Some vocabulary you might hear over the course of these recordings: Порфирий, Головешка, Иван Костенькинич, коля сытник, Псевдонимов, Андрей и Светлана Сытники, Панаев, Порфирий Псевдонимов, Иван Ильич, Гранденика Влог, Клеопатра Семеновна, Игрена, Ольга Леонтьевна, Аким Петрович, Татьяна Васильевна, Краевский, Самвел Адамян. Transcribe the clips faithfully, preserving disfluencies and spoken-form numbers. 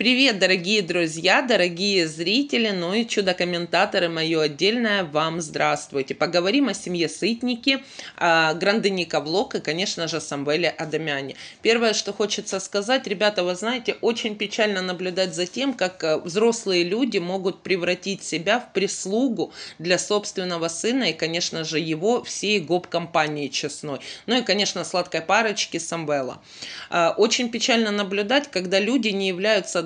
Привет, дорогие друзья, дорогие зрители, ну и чудо-комментаторы мое отдельное, вам здравствуйте. Поговорим о семье Сытники, о Гранденика Влог и, конечно же, Самвеле Адамяне. Первое, что хочется сказать, ребята, вы знаете, очень печально наблюдать за тем, как взрослые люди могут превратить себя в прислугу для собственного сына и, конечно же, его всей гоп-компании честной. Ну и, конечно, сладкой парочки Самвела. Очень печально наблюдать, когда люди не являются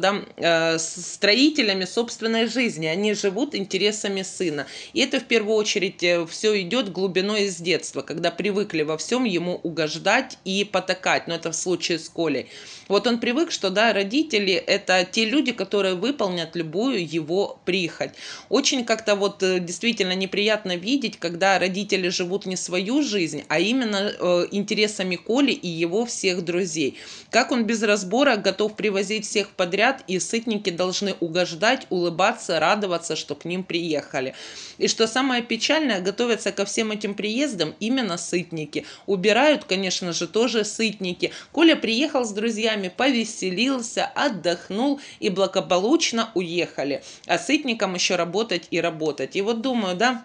строителями собственной жизни. Они живут интересами сына. И это в первую очередь все идет глубиной из детства, когда привыкли во всем ему угождать и потакать. Но это в случае с Колей. Вот он привык, что да, родители — это те люди, которые выполнят любую его прихоть. Очень как-то вот действительно неприятно видеть, когда родители живут не свою жизнь, а именно э, интересами Коли и его всех друзей. Как он без разбора готов привозить всех подряд, и Сытники должны угождать, улыбаться, радоваться, что к ним приехали. И что самое печальное, готовятся ко всем этим приездам именно Сытники. Убирают, конечно же, тоже Сытники. Коля приехал с друзьями, повеселился, отдохнул и благополучно уехали. А Сытникам еще работать и работать. И вот думаю, да,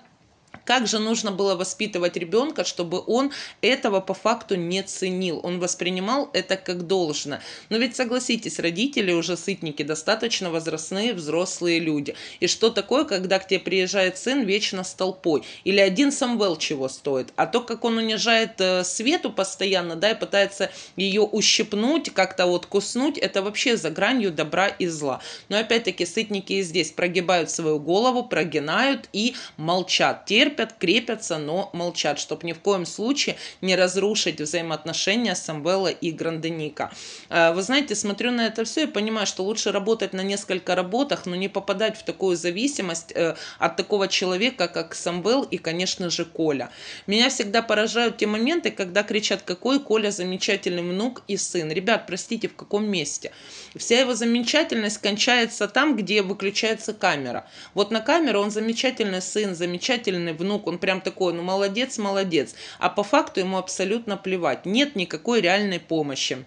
как же нужно было воспитывать ребенка, чтобы он этого по факту не ценил. Он воспринимал это как должно. Но ведь согласитесь, родители уже Сытники достаточно возрастные, взрослые люди. И что такое, когда к тебе приезжает сын вечно с толпой? Или один Самвел чего стоит? А то, как он унижает Свету постоянно, да, и пытается ее ущипнуть, как-то вот куснуть, это вообще за гранью добра и зла. Но опять-таки Сытники и здесь прогибают свою голову, прогинают и молчат. Терпят, крепятся, но молчат, чтобы ни в коем случае не разрушить взаимоотношения Самвела и Гранденика. Вы знаете, смотрю на это все и понимаю, что лучше работать на несколько работах, но не попадать в такую зависимость от такого человека, как Самвел и, конечно же, Коля. Меня всегда поражают те моменты, когда кричат: какой Коля замечательный внук и сын. Ребят, простите, в каком месте? Вся его замечательность кончается там, где выключается камера. Вот на камеру он замечательный сын, замечательный внук, он прям такой, ну молодец, молодец. А по факту ему абсолютно плевать. Нет никакой реальной помощи.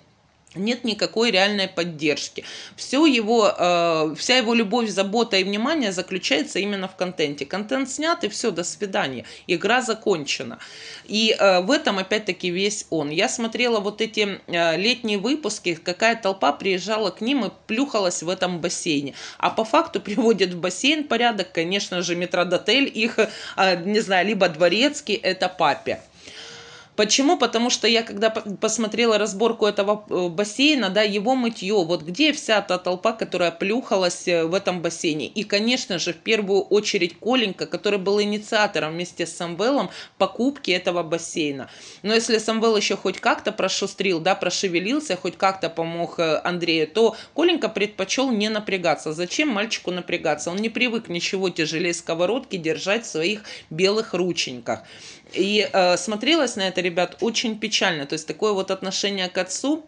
Нет никакой реальной поддержки. Все его, э, вся его любовь, забота и внимание заключается именно в контенте. Контент снят, и все, до свидания. Игра закончена. И э, в этом опять-таки весь он. Я смотрела вот эти э, летние выпуски, какая толпа приезжала к ним и плюхалась в этом бассейне. А по факту приводят в бассейн порядок, конечно же, метродотель их, э, не знаю, либо дворецкий, это папе. Почему? Потому что я, когда посмотрела разборку этого бассейна, да, его мытье, вот где вся та толпа, которая плюхалась в этом бассейне. И, конечно же, в первую очередь Коленька, который был инициатором вместе с Самвелом покупки этого бассейна. Но если Самвел еще хоть как-то прошустрил, да, прошевелился, хоть как-то помог Андрею, то Коленька предпочел не напрягаться. Зачем мальчику напрягаться? Он не привык ничего тяжелее сковородки держать в своих белых рученьках. И э, смотрелось на это, ребят, очень печально. То есть такое вот отношение к отцу.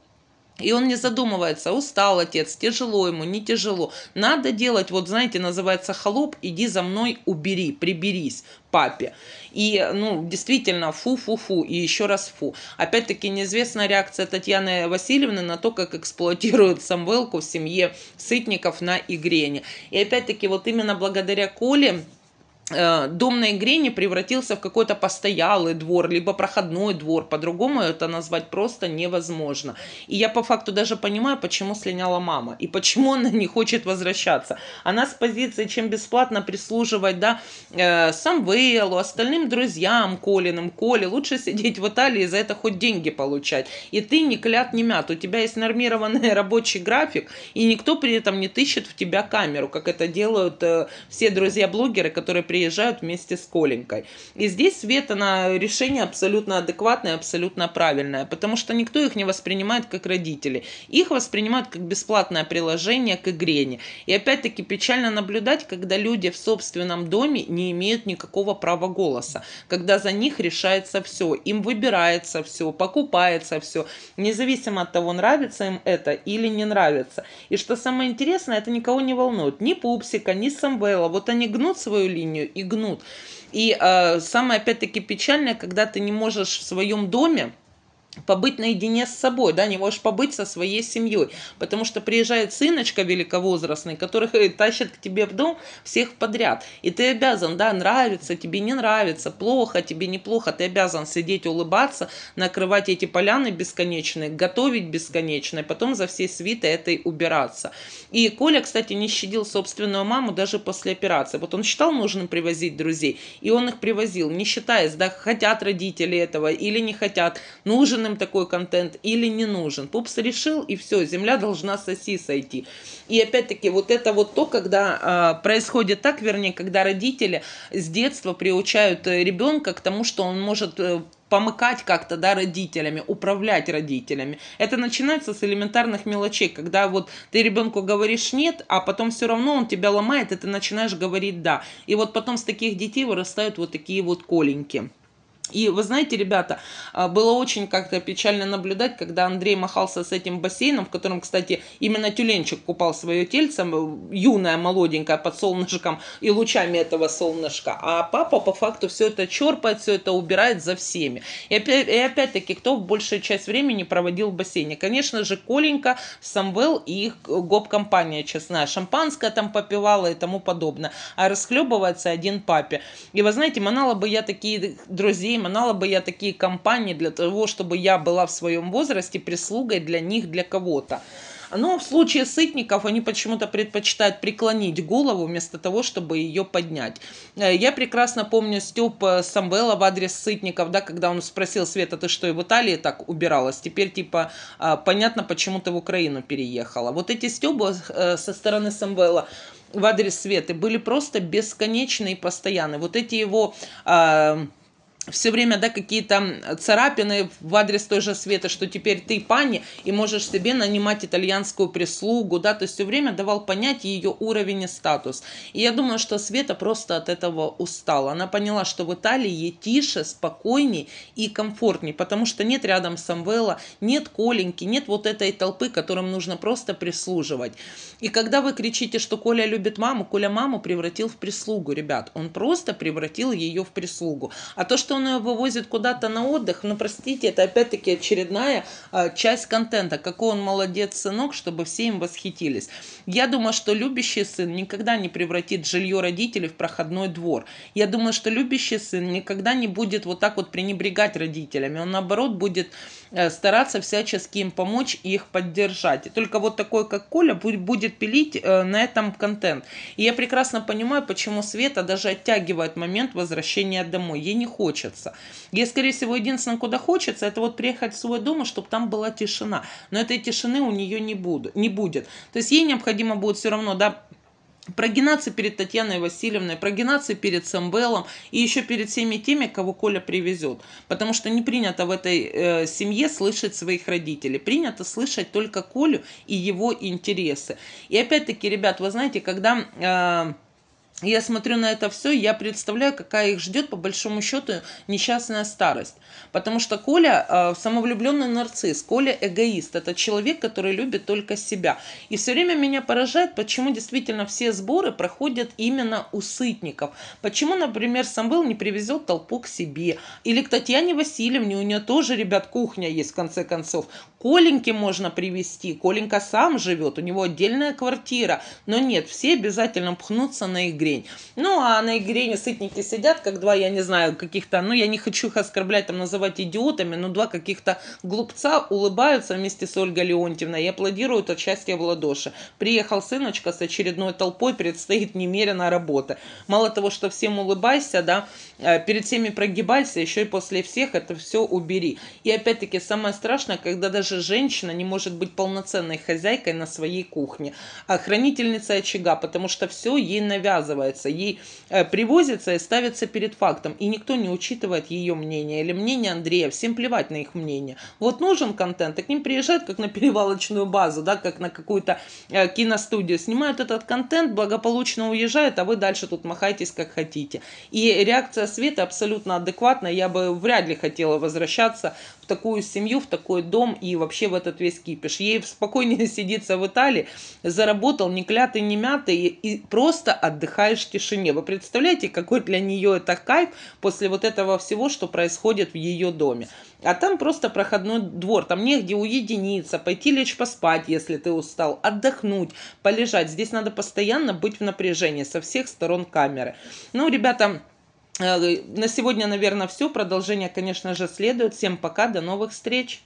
И он не задумывается, устал отец, тяжело ему, не тяжело. Надо делать, вот знаете, называется холоп, иди за мной, убери, приберись, папе. И, ну, действительно, фу-фу-фу, и еще раз фу. Опять-таки, неизвестна реакция Татьяны Васильевны на то, как эксплуатируют Самвелку в семье Сытников на Игрене. И опять-таки, вот именно благодаря Коле дом на Игрене превратился в какой-то постоялый двор, либо проходной двор, по-другому это назвать просто невозможно. И я по факту даже понимаю, почему слиняла мама, и почему она не хочет возвращаться. Она с позиции, чем бесплатно прислуживать, да, э, Самвелу, остальным друзьям Колиным, Коле, лучше сидеть в Италии и за это хоть деньги получать. И ты не клят, не мят, у тебя есть нормированный рабочий график, и никто при этом не тыщет в тебя камеру, как это делают э, все друзья-блогеры, которые приезжают приезжают вместе с Коленькой. И здесь, Света, на решение абсолютно адекватное, абсолютно правильное, потому что никто их не воспринимает как родители. Их воспринимают как бесплатное приложение к Игрене. И опять-таки печально наблюдать, когда люди в собственном доме не имеют никакого права голоса, когда за них решается все, им выбирается все, покупается все, независимо от того, нравится им это или не нравится. И что самое интересное, это никого не волнует. Ни Пупсика, ни Самвела. Вот они гнут свою линию и гнут. И э, самое опять-таки печальное, когда ты не можешь в своем доме побыть наедине с собой, да, не можешь побыть со своей семьей, потому что приезжает сыночка великовозрастный, который тащит к тебе в дом всех подряд, и ты обязан, да, нравится, тебе не нравится, плохо, тебе неплохо, ты обязан сидеть, улыбаться, накрывать эти поляны бесконечные, готовить бесконечно, и потом за всей свитой этой убираться. И Коля, кстати, не щадил собственную маму даже после операции, вот он считал нужным привозить друзей, и он их привозил, не считаясь, да, хотят родители этого или не хотят, нужен им такой контент или не нужен. Пупс решил, и все, земля должна с оси сойти. И опять-таки вот это вот то, когда э, происходит так, вернее, когда родители с детства приучают ребенка к тому, что он может э, помыкать как-то, да, родителями, управлять родителями. Это начинается с элементарных мелочей, когда вот ты ребенку говоришь «нет», а потом все равно он тебя ломает, и ты начинаешь говорить «да». И вот потом с таких детей вырастают вот такие вот Коленьки. И вы знаете, ребята, было очень как-то печально наблюдать, когда Андрей махался с этим бассейном, в котором, кстати, именно тюленчик купал свое тельце, юная, молоденькая, под солнышком и лучами этого солнышка. А папа, по факту, все это черпает, все это убирает за всеми. И опять-таки, кто большую часть времени проводил в бассейне? Конечно же, Коленька, Самвел и их гоп-компания честная. Шампанское там попивала и тому подобное. А расхлебывается один папе. И вы знаете, манала бы я такие друзей, манала бы я такие компании для того, чтобы я была в своем возрасте прислугой для них, для кого-то. Но в случае Сытников они почему-то предпочитают преклонить голову вместо того, чтобы ее поднять. Я прекрасно помню стёб Самвела в адрес Сытников, да, когда он спросил: «Света, ты что, и в Италии так убиралась? Теперь, типа, понятно, почему ты в Украину переехала». Вот эти стёбы со стороны Самвела в адрес Светы были просто бесконечные и постоянные. Вот эти его... Все время, да, какие-то царапины в адрес той же Светы, что теперь ты, пани, и можешь себе нанимать итальянскую прислугу, да, то есть все время давал понять ее уровень и статус. И я думаю, что Света просто от этого устала. Она поняла, что в Италии ей тише, спокойней и комфортней, потому что нет рядом Самвела, нет Коленьки, нет вот этой толпы, которым нужно просто прислуживать. И когда вы кричите, что Коля любит маму, Коля маму превратил в прислугу, ребят. Он просто превратил ее в прислугу. А то, что он ее вывозит куда-то на отдых, ну, простите, это опять-таки очередная а, часть контента. Какой он молодец, сынок, чтобы все им восхитились. Я думаю, что любящий сын никогда не превратит жилье родителей в проходной двор. Я думаю, что любящий сын никогда не будет вот так вот пренебрегать родителями. Он, наоборот, будет а, стараться всячески им помочь и их поддержать. И только вот такой, как Коля, будет, будет пилить а, на этом контент. И я прекрасно понимаю, почему Света даже оттягивает момент возвращения домой. Ей не хочется. Ей, скорее всего, единственное, куда хочется, это вот приехать в свой дом, и чтобы там была тишина. Но этой тишины у нее не будет. Не будет. То есть ей необходимо будет все равно, да, прогинаться перед Татьяной Васильевной, прогинаться перед Самвелом и еще перед всеми теми, кого Коля привезет. Потому что не принято в этой э, семье слышать своих родителей. Принято слышать только Колю и его интересы. И опять-таки, ребят, вы знаете, когда... Э, Я смотрю на это все, я представляю, какая их ждет, по большому счету, несчастная старость. Потому что Коля э, самовлюбленный нарцисс, Коля эгоист. Это человек, который любит только себя. И все время меня поражает, почему действительно все сборы проходят именно у Сытников. Почему, например, Самвел не привезет толпу к себе. Или к Татьяне Васильевне, у нее тоже, ребят, кухня есть в конце концов. Коленьке можно привезти, Коленька сам живет, у него отдельная квартира. Но нет, все обязательно пхнутся на игре. Ну, а на игре Сытники сидят, как два, я не знаю, каких-то, ну, я не хочу их оскорблять, там, называть идиотами, но два каких-то глупца улыбаются вместе с Ольгой Леонтьевной и аплодируют от счастья в ладоши. Приехал сыночка с очередной толпой, предстоит немерено работы. Мало того, что всем улыбайся, да, перед всеми прогибайся, еще и после всех это все убери. И опять-таки самое страшное, когда даже женщина не может быть полноценной хозяйкой на своей кухне, а хранительница очага, потому что все ей навязывается. Ей привозится и ставится перед фактом. И никто не учитывает ее мнение или мнение Андрея. Всем плевать на их мнение. Вот нужен контент, и к ним приезжают как на перевалочную базу, да, как на какую-то э, киностудию. Снимают этот контент, благополучно уезжают, а вы дальше тут махаетесь как хотите. И реакция Светы абсолютно адекватна. Я бы вряд ли хотела возвращаться в такую семью, в такой дом и вообще в этот весь кипиш. Ей спокойнее сидится в Италии, заработал не клятый, не мятый и просто отдыхает отдыхаешь в тишине. Вы представляете, какой для нее это кайф после вот этого всего, что происходит в ее доме. А там просто проходной двор, там негде уединиться, пойти лечь поспать, если ты устал, отдохнуть, полежать. Здесь надо постоянно быть в напряжении со всех сторон камеры. Ну, ребята, на сегодня, наверное, все. Продолжение, конечно же, следует. Всем пока, до новых встреч!